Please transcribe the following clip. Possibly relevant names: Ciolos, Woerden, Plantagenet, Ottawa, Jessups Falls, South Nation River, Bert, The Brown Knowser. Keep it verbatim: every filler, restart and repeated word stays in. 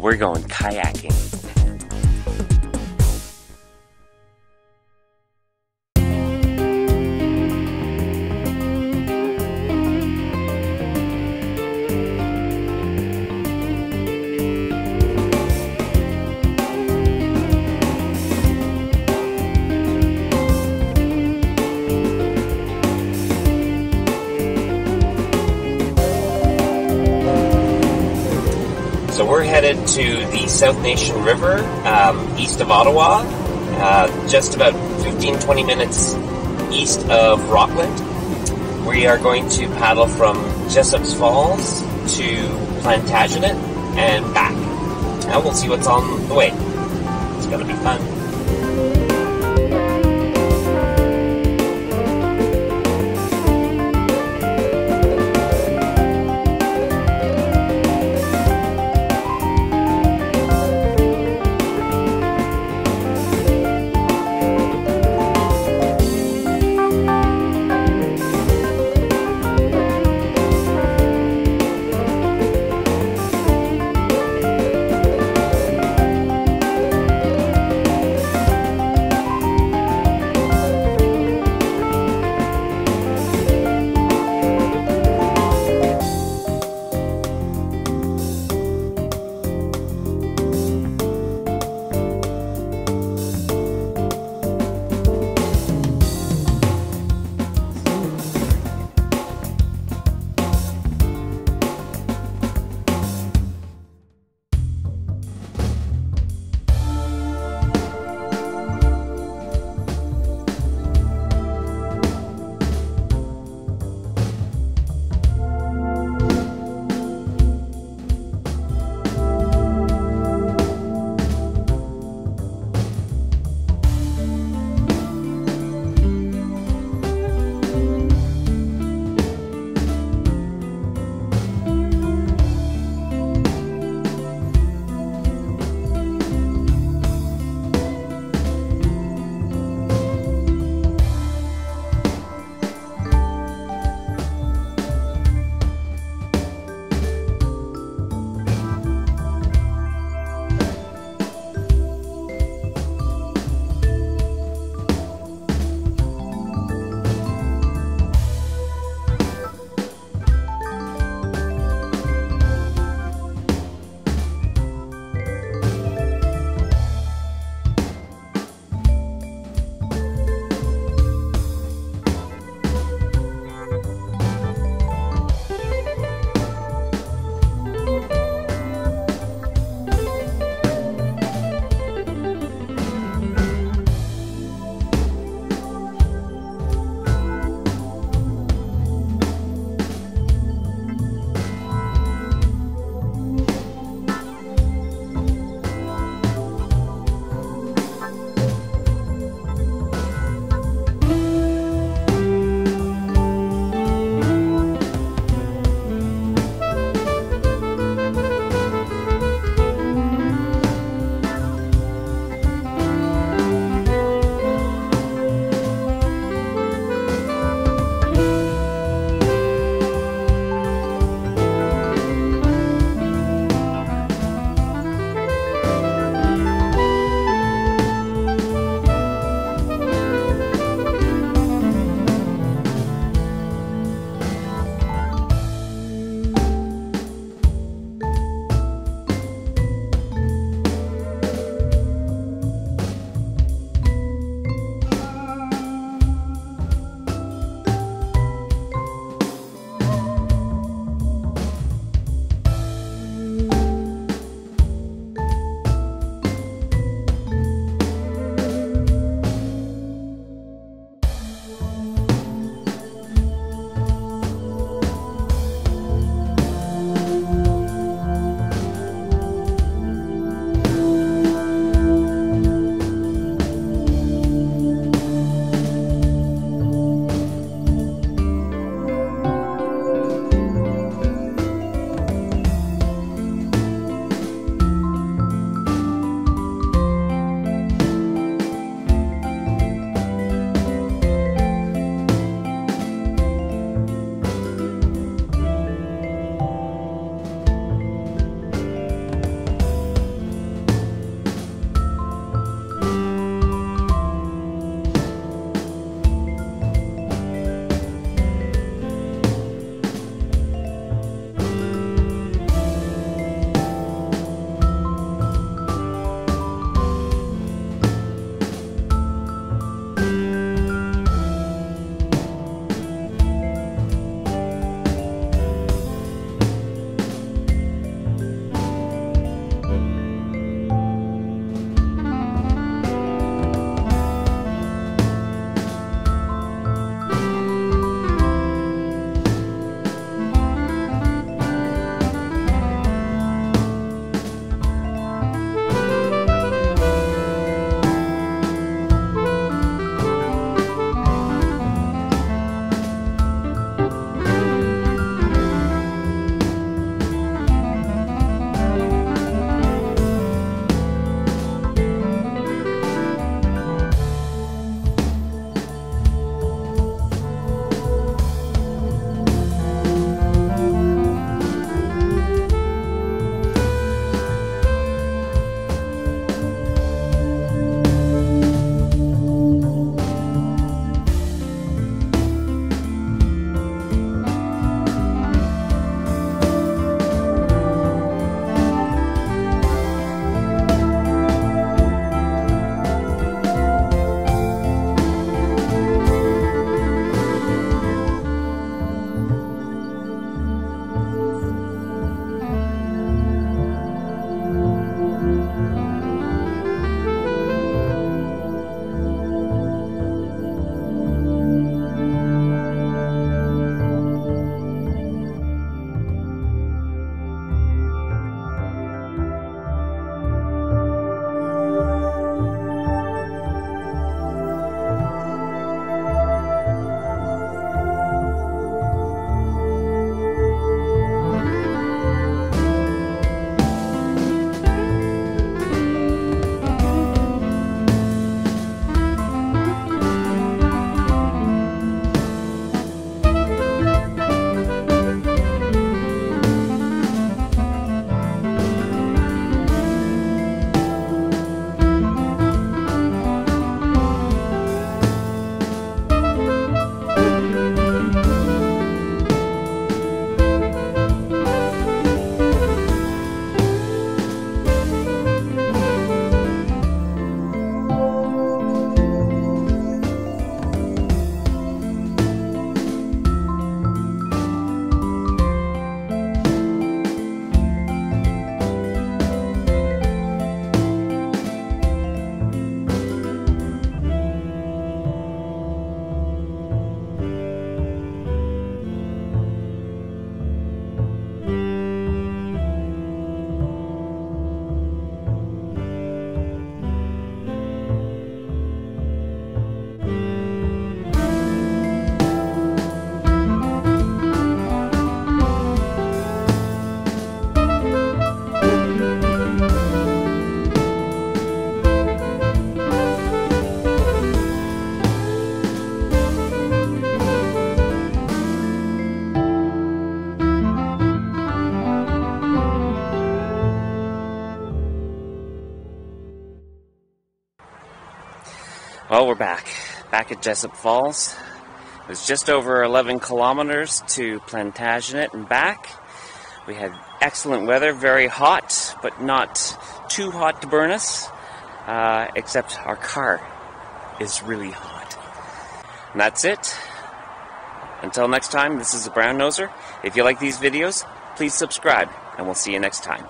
We're going kayaking. So we're headed to the South Nation River, um, east of Ottawa, uh, just about fifteen to twenty minutes east of Rockland. We are going to paddle from Jessups Falls to Plantagenet and back. And we'll see what's on the way. It's going to be fun. Well, we're back. Back at Jessups Falls. It was just over eleven kilometers to Plantagenet and back. We had excellent weather, very hot, but not too hot to burn us. Uh, except our car is really hot. And that's it. Until next time, this is The Brown Knowser. If you like these videos, please subscribe, and we'll see you next time.